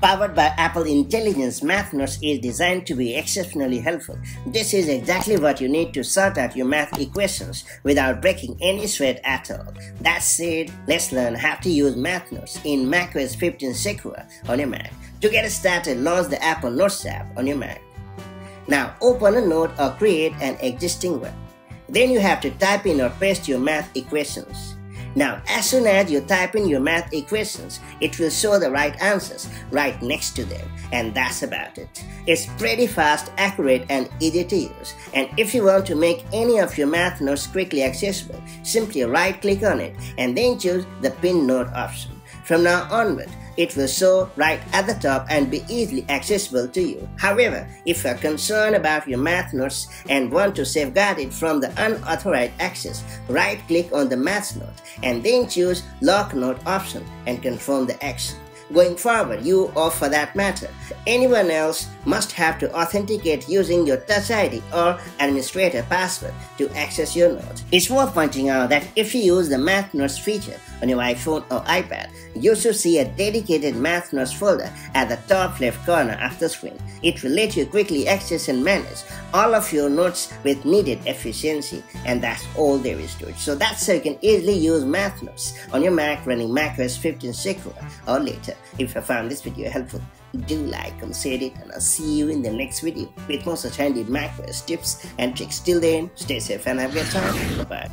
Powered by Apple Intelligence, Math Notes is designed to be exceptionally helpful. This is exactly what you need to sort out your math equations without breaking any sweat at all. That's it. Let's learn how to use Math Notes in macOS 15 Sequoia on your Mac. To get started, launch the Apple Notes app on your Mac. Now open a note or create an existing one. Then you have to type in or paste your math equations. Now, as soon as you type in your math equations, it will show the right answers right next to them, and that's about it. It's pretty fast, accurate, and easy to use. And if you want to make any of your math notes quickly accessible, simply right-click on it and then choose the Pin Note option. From now onward, it will show right at the top and be easily accessible to you. However, if you are concerned about your math notes and want to safeguard it from the unauthorized access, right-click on the math note and then choose Lock Note option and confirm the action. Going forward, you or for that matter, anyone else must have to authenticate using your Touch ID or administrator password to access your notes. It's worth pointing out that if you use the Math Notes feature on your iPhone or iPad, you should see a dedicated Math Notes folder at the top left corner of the screen. It will let you quickly access and manage all of your notes with needed efficiency, and that's all there is to it. So that's how you can easily use Math Notes on your Mac running macOS 15 Sequoia or later. If you found this video helpful, do like and share it, and I'll see you in the next video with more such handy macOS tips and tricks. Till then, stay safe and have a good time. Bye-bye.